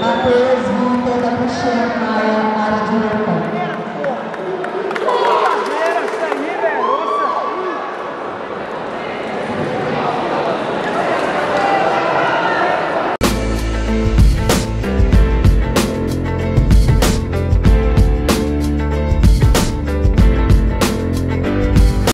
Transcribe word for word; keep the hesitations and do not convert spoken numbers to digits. Matheus voltou da Cristiano Maia para a direita.